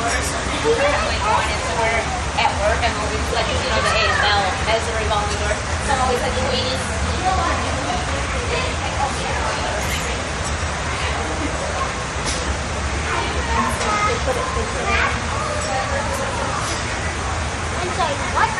Like going into work, at work, I'm always like, you know, the AML as a revolving door. So I'm always like, wait, you know what? They put it this way. I'm sorry, what?